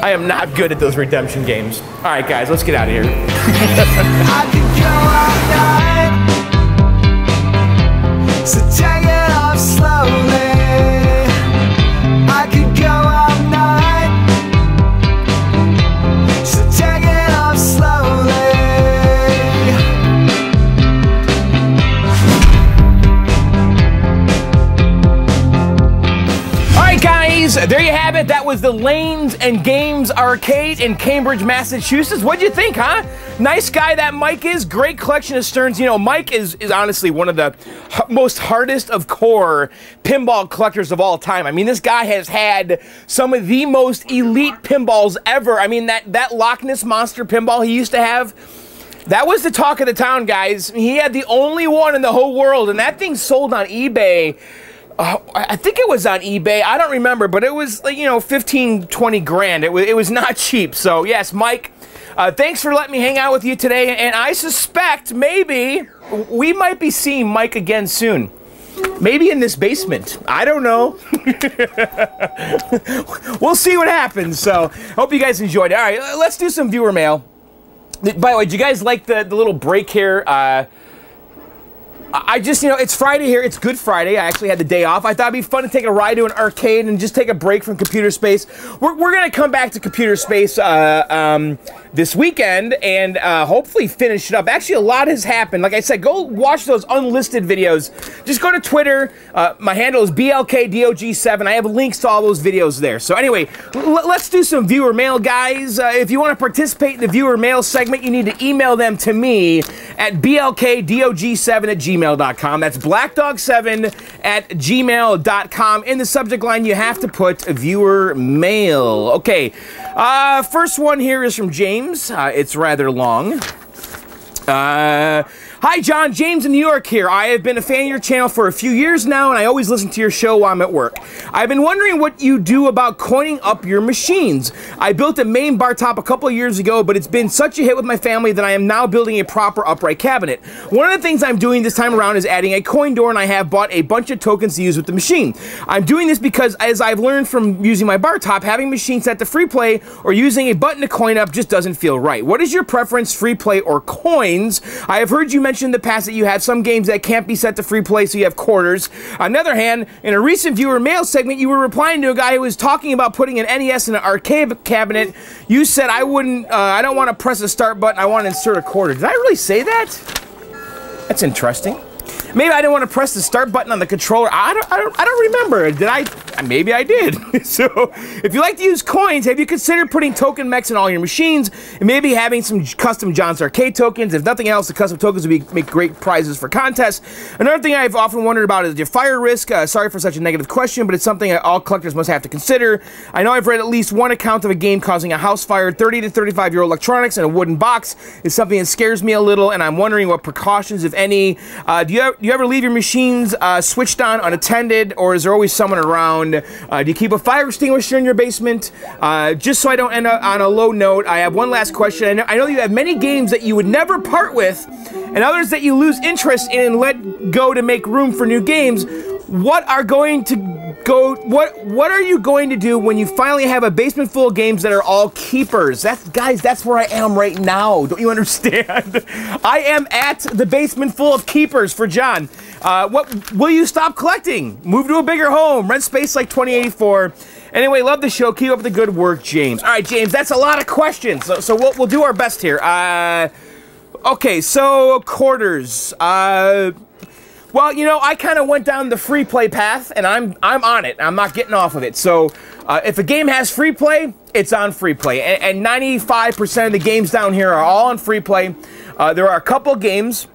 I am not good at those redemption games. All right, guys, let's get out of here. I could go all night, so take it off slowly. I could go all night, so take it off slowly. All right, guys, there you have it. That was the Lanes and Games Arcade in Cambridge, Massachusetts. What'd you think, huh? Nice guy that Mike is. Great collection of Sterns. You know, Mike is honestly one of the most hardest of core pinball collectors of all time. I mean, this guy has had some of the most elite pinballs ever. I mean, that Loch Ness Monster pinball he used to have, that was the talk of the town, guys. He had the only one in the whole world, and that thing sold on eBay. I think it was on eBay. I don't remember, but it was, you know, 15, 20 grand. It was not cheap. So, yes, Mike, thanks for letting me hang out with you today. And I suspect maybe we might be seeing Mike again soon. Maybe in this basement. I don't know. We'll see what happens. So, hope you guys enjoyed it. All right, let's do some viewer mail. By the way, do you guys like the little break here? I just, you know, it's Friday here. It's Good Friday. I actually had the day off. I thought it'd be fun to take a ride to an arcade and just take a break from Computer Space. We're going to come back to Computer Space this weekend and hopefully finish it up. Actually, a lot has happened. Like I said, go watch those unlisted videos. Just go to Twitter. My handle is BLKDOG7. I have links to all those videos there. So anyway, let's do some viewer mail, guys. If you want to participate in the viewer mail segment, you need to email them to me at BLKDOG7@gmail.com. That's BLKDOG7@gmail.com. In the subject line, you have to put viewer mail. Okay, first one here is from James. It's rather long. Hi John, James in New York here. I have been a fan of your channel for a few years now, and I always listen to your show while I'm at work. I've been wondering what you do about coining up your machines. I built a main bar top a couple of years ago, but it's been such a hit with my family that I am now building a proper upright cabinet. One of the things I'm doing this time around is adding a coin door, and I have bought a bunch of tokens to use with the machine. I'm doing this because, as I've learned from using my bar top, having machines set to free play or using a button to coin up just doesn't feel right. What is your preference, free play or coins? I have heard you mentioned in the past that you have some games that can't be set to free play, so you have quarters. On the other hand, in a recent viewer mail segment, you were replying to a guy who was talking about putting an NES in an arcade cabinet. You said, I don't want to press the start button, I want to insert a quarter. Did I really say that? That's interesting. Maybe I didn't want to press the start button on the controller. I don't remember. Did I? Maybe I did. So, if you like to use coins, have you considered putting token mechs in all your machines? And maybe having some custom John's Arcade tokens? If nothing else, the custom tokens would make great prizes for contests. Another thing I've often wondered about is your fire risk. Sorry for such a negative question, but it's something that all collectors must have to consider. I know I've read at least one account of a game causing a house fire. 30 to 35-year-old electronics in a wooden box is something that scares me a little, and I'm wondering what precautions, if any, do you ever leave your machines switched on unattended, or is there always someone around? Do you keep a fire extinguisher in your basement? Just so I don't end up on a low note, I have one last question. I know you have many games that you would never part with, and others that you lose interest in and let go to make room for new games. What are you going to do when you finally have a basement full of games that are all keepers? Guys, that's where I am right now. Don't you understand? I am at the basement full of keepers for John. What will you stop collecting? Move to a bigger home, rent space like 2084. Anyway, love the show. Keep up the good work, James. All right, James, that's a lot of questions. So we'll do our best here. Okay, so quarters. Well, you know, I kind of went down the free play path, and I'm on it. I'm not getting off of it. So, if a game has free play, it's on free play. And 95% of the games down here are all on free play. There are a couple games,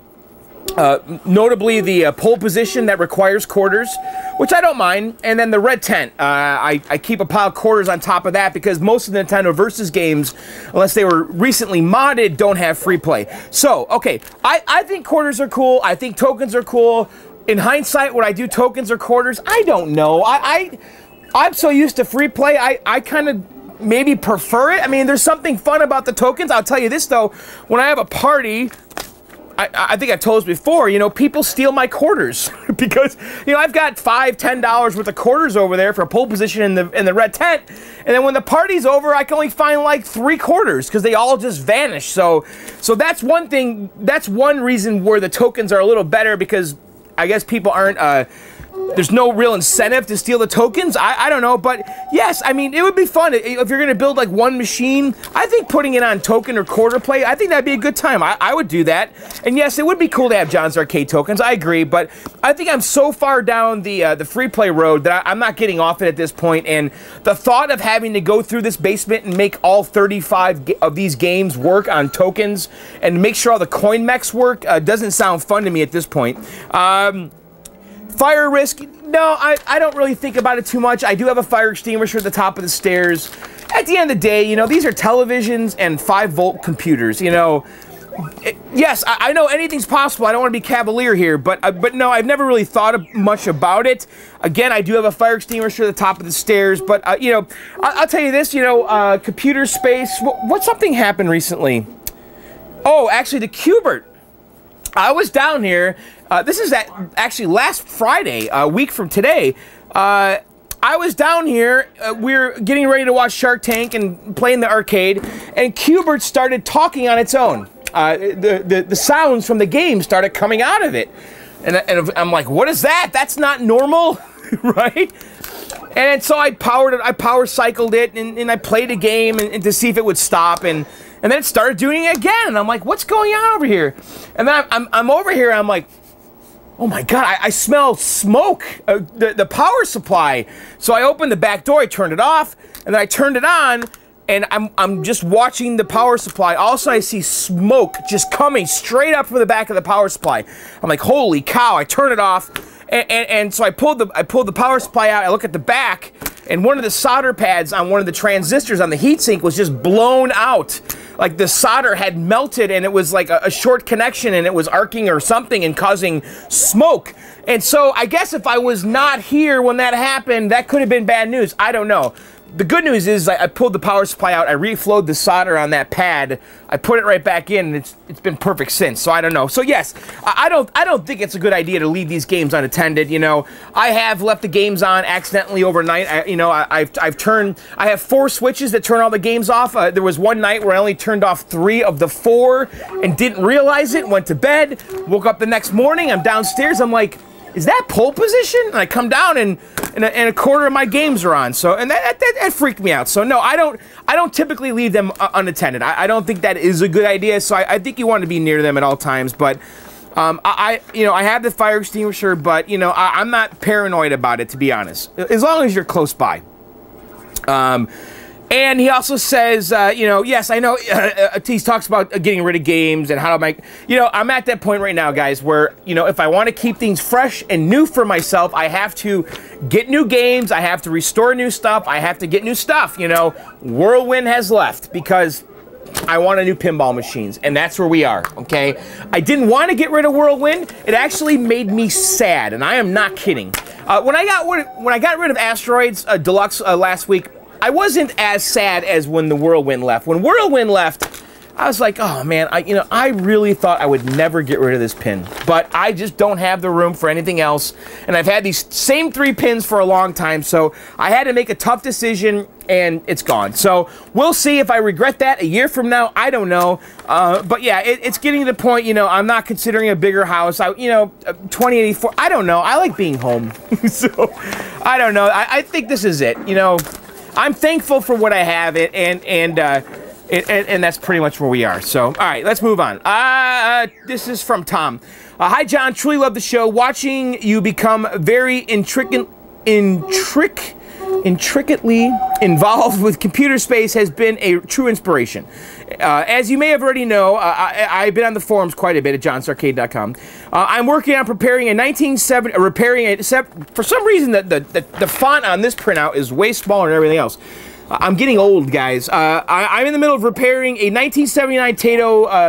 notably the Pole Position, that requires quarters, which I don't mind. And then the Red Tent. I keep a pile of quarters on top of that because most of the Nintendo Versus games, unless they were recently modded, don't have free play. So, okay, I think quarters are cool. I think tokens are cool. In hindsight, would I do tokens or quarters? I don't know. I'm so used to free play, I kind of maybe prefer it. I mean, there's something fun about the tokens. I'll tell you this, though. When I have a party, I think I've told this before, you know, people steal my quarters because, you know, I've got $5, $10 worth of quarters over there for a Pole Position in the Red Tent, and then when the party's over, I can only find like 3 quarters because they all just vanish. So that's one thing. That's one reason where the tokens are a little better, because I guess people aren't. There's no real incentive to steal the tokens. I don't know, but yes, I mean, it would be fun if you're gonna build like one machine. I think putting it on token or quarter play, I think that'd be a good time. I would do that. And yes, it would be cool to have John's Arcade tokens, I agree, but I think I'm so far down the free play road that I'm not getting off it at this point, and the thought of having to go through this basement and make all 35 of these games work on tokens and make sure all the coin mechs work doesn't sound fun to me at this point. Fire risk, no, I don't really think about it too much. I do have a fire extinguisher at the top of the stairs. At the end of the day, you know, these are televisions and 5-volt computers, you know. Yes, I know anything's possible. I don't want to be cavalier here, but no, I've never really thought much about it. Again, I do have a fire extinguisher at the top of the stairs, but, you know, I'll tell you this, you know, Computer Space, what something happened recently? Oh, actually, the Q-Bert. I was down here. This is actually last Friday, a week from today. I was down here. We're getting ready to watch Shark Tank and playing the arcade, and Q-Bert started talking on its own. The sounds from the game started coming out of it, and I'm like, "What is that? That's not normal, right?" And so I powered it. I power cycled it, and I played a game and to see if it would stop. And then it started doing it again, and I'm like, "What's going on over here?" And then I'm over here, and I'm like, oh my God, I smell smoke, the power supply. So I opened the back door, I turned it off, and then I turned it on, and I'm just watching the power supply. Also, I see smoke just coming straight up from the back of the power supply. I'm like, holy cow, I turn it off, and so I pulled the power supply out, I look at the back, and one of the solder pads on one of the transistors on the heatsink was just blown out. like the solder had melted and it was like a short connection and it was arcing or something and causing smoke. And so I guess if I was not here when that happened, that could have been bad news. I don't know. The good news is I pulled the power supply out, I reflowed the solder on that pad, I put it right back in, and it's been perfect since, so I don't know. So yes, I don't think it's a good idea to leave these games unattended, you know. I have left the games on accidentally overnight, I have 4 switches that turn all the games off. There was one night where I only turned off 3 of the 4 and didn't realize it, went to bed, woke up the next morning, I'm downstairs, I'm like, is that Pole Position? And I come down and a quarter of my games are on. So and that freaked me out. So no, I don't typically leave them unattended. I don't think that is a good idea. So I think you want to be near them at all times. But I have the fire extinguisher, but you know I'm not paranoid about it, to be honest. As long as you're close by. And he also says, yes, I know, he talks about getting rid of games and how to make, I'm at that point right now, guys, where, if I want to keep things fresh and new for myself, I have to get new games, I have to restore new stuff, I have to get new stuff, Whirlwind has left because I want a new pinball machines, and that's where we are, okay? I didn't want to get rid of Whirlwind. It actually made me sad, and I am not kidding. When I got rid of Asteroids Deluxe last week, I wasn't as sad as when the Whirlwind left. When Whirlwind left, I was like, oh man, I really thought I would never get rid of this pin, but I just don't have the room for anything else. And I've had these same 3 pins for a long time, so I had to make a tough decision and it's gone. So we'll see if I regret that a year from now, I don't know. But yeah, it's getting to the point, I'm not considering a bigger house. 2084, I don't know. I like being home. So I don't know. I think this is it, I'm thankful for what I have, and that's pretty much where we are. So, all right, let's move on. This is from Tom. Hi, John. Truly love the show. Watching you become very intricately involved with Computer Space has been a true inspiration. As you may have already know, I've been on the forums quite a bit at johnsarcade.com. I'm working on preparing a 1970, repairing it, for some reason the font on this printout is way smaller than everything else. I'm getting old, guys. I'm in the middle of repairing a 1979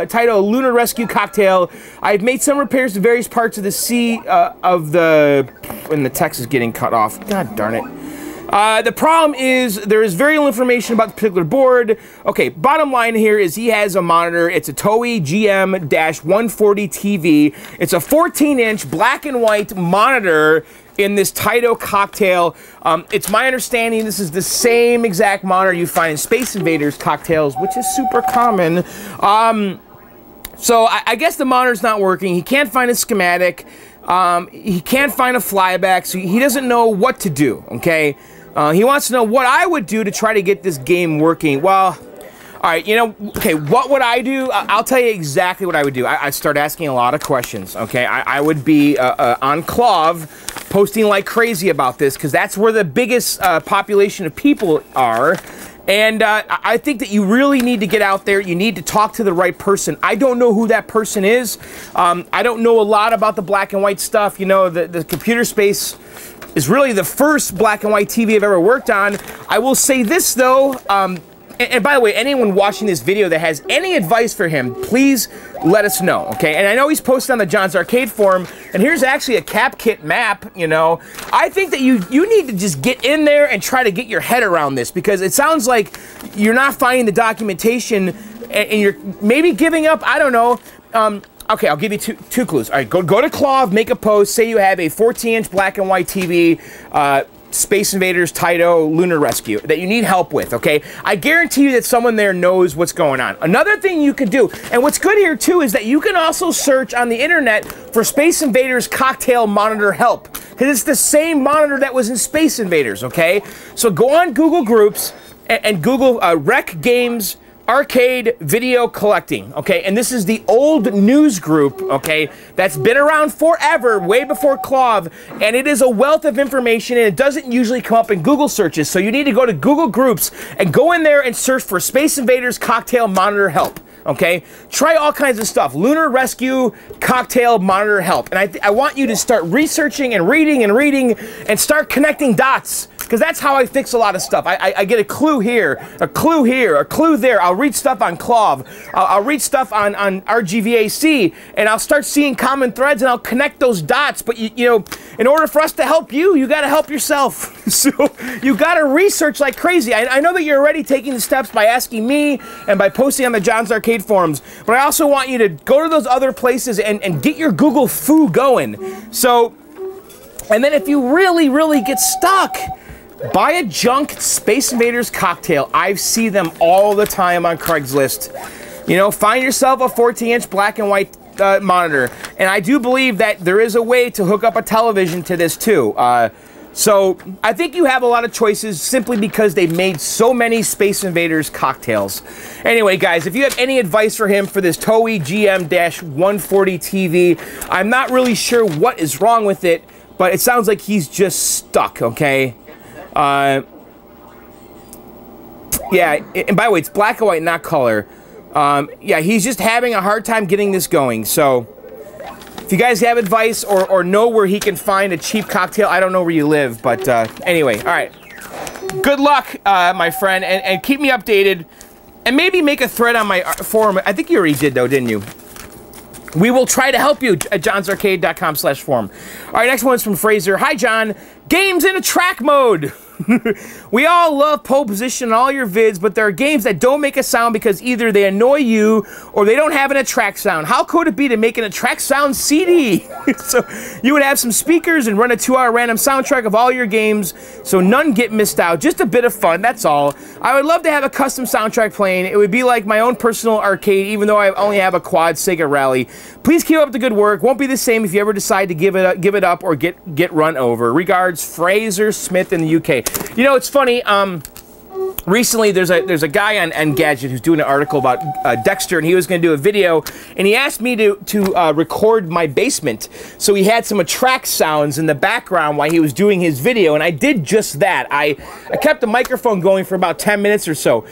Taito Lunar Rescue cocktail. I've made some repairs to various parts of the sea and the text is getting cut off. God darn it. The problem is there is very little information about the particular board. Okay, bottom line here is he has a monitor. It's a Toei GM-140 TV. It's a 14-inch black and white monitor in this Taito cocktail. It's my understanding this is the same exact monitor you find in Space Invaders cocktails, which is super common. So I guess the monitor's not working. He can't find a schematic. He can't find a flyback, so he doesn't know what to do, okay? He wants to know what I would do to try to get this game working. Well, all right, okay, what would I do? I'll tell you exactly what I would do. I'd start asking a lot of questions, okay? I would be on KLOV posting like crazy about this because that's where the biggest population of people are. And I think that you really need to get out there. You need to talk to the right person. I don't know who that person is. I don't know a lot about the black and white stuff. The Computer Space is really the first black and white TV I've ever worked on. I will say this, though. And by the way, anyone watching this video that has any advice for him, please let us know, okay? And I know he's posted on the John's Arcade forum, and here's actually a cap kit map, I think that you need to just get in there and try to get your head around this, because it sounds like you're not finding the documentation, and you're maybe giving up, I don't know. Okay, I'll give you two clues. All right, go to KLOV, make a post, say you have a 14-inch black and white TV, Space Invaders, Taito, Lunar Rescue that you need help with, okay? I guarantee you that someone there knows what's going on. Another thing you could do, and what's good here too, is that you can also search on the internet for Space Invaders cocktail monitor help, because it's the same monitor that was in Space Invaders, okay? So go on Google Groups and Google Rec Games Arcade Video Collecting, okay? And this is the old news group, okay? That's been around forever, way before KLOV, and it is a wealth of information, and it doesn't usually come up in Google searches, so you need to go to Google Groups and go in there and search for Space Invaders Cocktail Monitor Help, okay? Try all kinds of stuff. Lunar Rescue Cocktail Monitor Help. And I want you to start researching and reading and start connecting dots. because that's how I fix a lot of stuff. I get a clue here, a clue here, a clue there. I'll read stuff on KLOV, I'll read stuff on RGVAC, and I'll start seeing common threads and I'll connect those dots. But you know, in order for us to help you, you gotta help yourself. So you gotta research like crazy. I know that you're already taking the steps by asking me and by posting on the John's Arcade forums, but I also want you to go to those other places and get your Google foo going. So, and then if you really, really get stuck, buy a junk Space Invaders cocktail. I see them all the time on Craigslist. You know, find yourself a 14-inch black and white monitor. And I do believe that there is a way to hook up a television to this too. So I think you have a lot of choices simply because they've made so many Space Invaders cocktails. Anyway, guys, if you have any advice for him for this TOEI GM-140 TV, I'm not really sure what is wrong with it, but it sounds like he's just stuck, okay? Yeah, and by the way, it's black and white, not color. Yeah, he's just having a hard time getting this going, so... If you guys have advice or know where he can find a cheap cocktail, I don't know where you live, but anyway, all right. Good luck, my friend, and keep me updated, and maybe make a thread on my forum. I think you already did, though, didn't you? We will try to help you at johnsarcade.com/forum. All right, next one's from Fraser. Hi, John. Games in a track mode. We all love Pole Position and all your vids, but there are games that don't make a sound because either they annoy you or they don't have an attract sound. How cool would it be to make an attract sound CD? So you would have some speakers and run a 2-hour random soundtrack of all your games so none get missed out. Just a bit of fun, that's all. I would love to have a custom soundtrack playing. It would be like my own personal arcade, even though I only have a quad Sega rally. Please keep up the good work. Won't be the same if you ever decide to give it up or get run over. Regards, Fraser Smith in the UK. You know, it's funny, recently there's a guy on Engadget who's doing an article about Dexter, and he was going to do a video, and he asked me to record my basement. So he had some attract sounds in the background while he was doing his video, and I did just that. I kept the microphone going for about 10 minutes or so.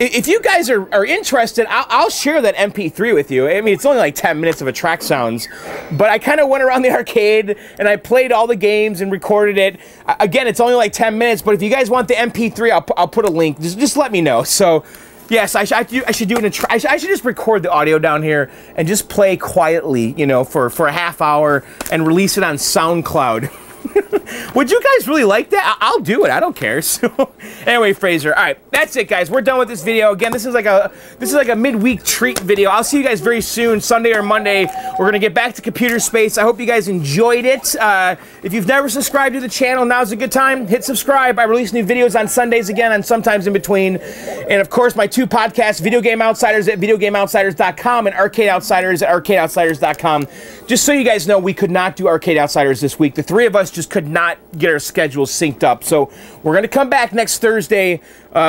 If you guys are interested, I'll share that MP3 with you. I mean, it's only like 10 minutes of attract sounds, but I kind of went around the arcade, and I played all the games and recorded it. Again, it's only like 10 minutes, but if you guys want the MP3, I'll put a link. Just let me know. So yes, I should just record the audio down here and just play quietly, you know, for a half hour and release it on SoundCloud. Would you guys really like that? I'll do it, I don't care. So anyway, Fraser, all right, that's it, guys. We're done with this video. Again, this is like a midweek treat video. I'll see you guys very soon, Sunday or Monday. We're gonna get back to Computer Space. I hope you guys enjoyed it. If you've never subscribed to the channel, now's a good time. Hit subscribe. I release new videos on Sundays again and sometimes in between. And of course, my two podcasts, Video Game Outsiders at videogameoutsiders.com and Arcade Outsiders at arcadeoutsiders.com. Just so you guys know, we could not do Arcade Outsiders this week. The three of us just could not get our schedules synced up. So we're going to come back next Thursday,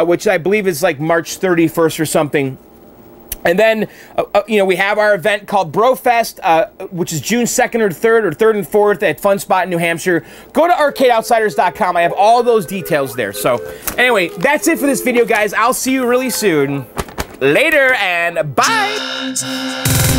which I believe is like March 31st or something. And then, you know, we have our event called BroFest, which is June 2nd or 3rd or 3rd and 4th at Fun Spot in New Hampshire. Go to arcadeoutsiders.com. I have all those details there. So anyway, that's it for this video, guys. I'll see you really soon. Later and bye.